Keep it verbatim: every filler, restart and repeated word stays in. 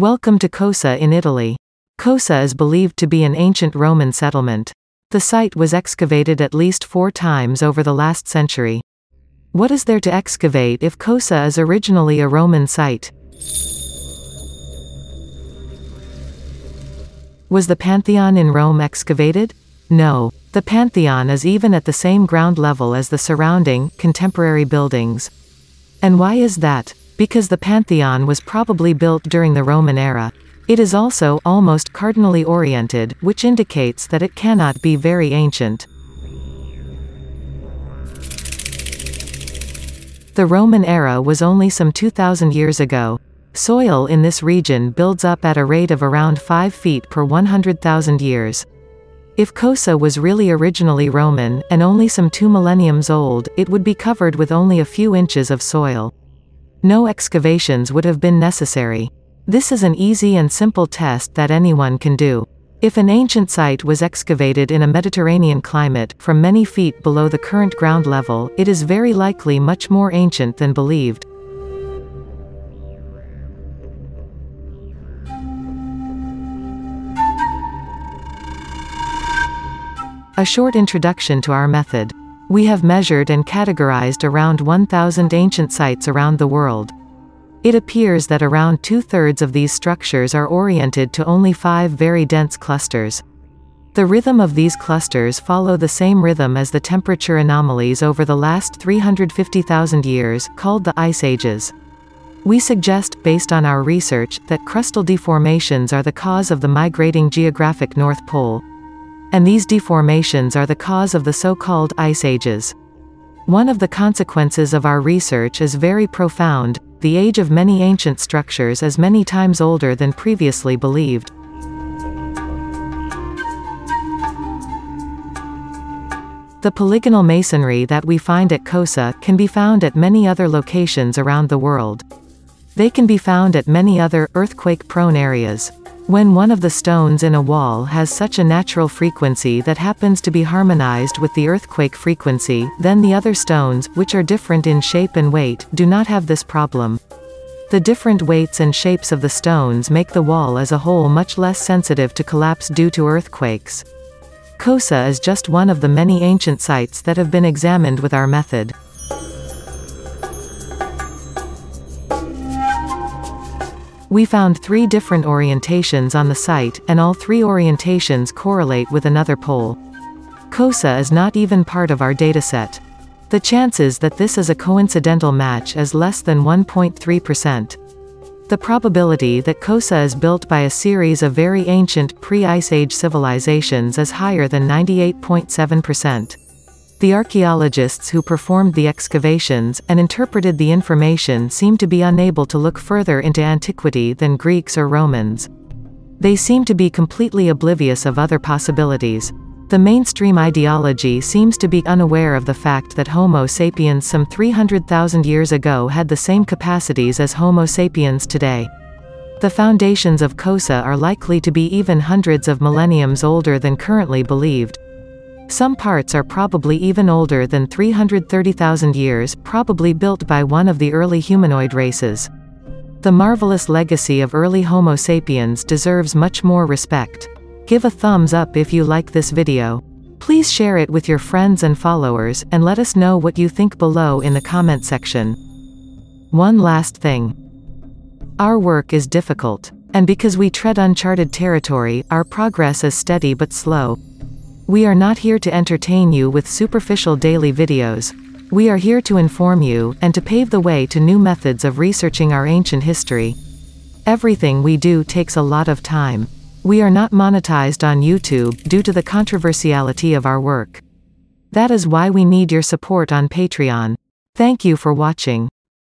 Welcome to Cosa in Italy. Cosa is believed to be an ancient Roman settlement. The site was excavated at least four times over the last century. What is there to excavate if Cosa is originally a Roman site? Was the Pantheon in Rome excavated? No. The Pantheon is even at the same ground level as the surrounding, contemporary buildings. And why is that? Because the Pantheon was probably built during the Roman era. It is also almost cardinally oriented, which indicates that it cannot be very ancient. The Roman era was only some two thousand years ago. Soil in this region builds up at a rate of around five feet per one hundred thousand years. If Cosa was really originally Roman, and only some two millenniums old, it would be covered with only a few inches of soil. No excavations would have been necessary. This is an easy and simple test that anyone can do. If an ancient site was excavated in a Mediterranean climate, from many feet below the current ground level, it is very likely much more ancient than believed. A short introduction to our method. We have measured and categorized around one thousand ancient sites around the world. It appears that around two-thirds of these structures are oriented to only five very dense clusters. The rhythm of these clusters follow the same rhythm as the temperature anomalies over the last three hundred fifty thousand years, called the Ice Ages. We suggest, based on our research, that crustal deformations are the cause of the migrating geographic North Pole. And these deformations are the cause of the so-called Ice Ages. One of the consequences of our research is very profound: the age of many ancient structures is many times older than previously believed. The polygonal masonry that we find at Cosa can be found at many other locations around the world. They can be found at many other, earthquake-prone areas. When one of the stones in a wall has such a natural frequency that happens to be harmonized with the earthquake frequency, then the other stones, which are different in shape and weight, do not have this problem. The different weights and shapes of the stones make the wall as a whole much less sensitive to collapse due to earthquakes. Cosa is just one of the many ancient sites that have been examined with our method. We found three different orientations on the site, and all three orientations correlate with another pole. Cosa is not even part of our dataset. The chances that this is a coincidental match is less than one point three percent. The probability that Cosa is built by a series of very ancient pre-Ice Age civilizations is higher than ninety-eight point seven percent. The archaeologists who performed the excavations and interpreted the information seem to be unable to look further into antiquity than Greeks or Romans. They seem to be completely oblivious of other possibilities. The mainstream ideology seems to be unaware of the fact that Homo sapiens some three hundred thousand years ago had the same capacities as Homo sapiens today. The foundations of Cosa are likely to be even hundreds of millenniums older than currently believed. Some parts are probably even older than three hundred thirty thousand years, probably built by one of the early humanoid races. The marvelous legacy of early Homo sapiens deserves much more respect. Give a thumbs up if you like this video. Please share it with your friends and followers, and let us know what you think below in the comment section. One last thing. Our work is difficult. And because we tread uncharted territory, our progress is steady but slow. We are not here to entertain you with superficial daily videos. We are here to inform you, and to pave the way to new methods of researching our ancient history. Everything we do takes a lot of time. We are not monetized on YouTube, due to the controversiality of our work. That is why we need your support on Patreon. Thank you for watching.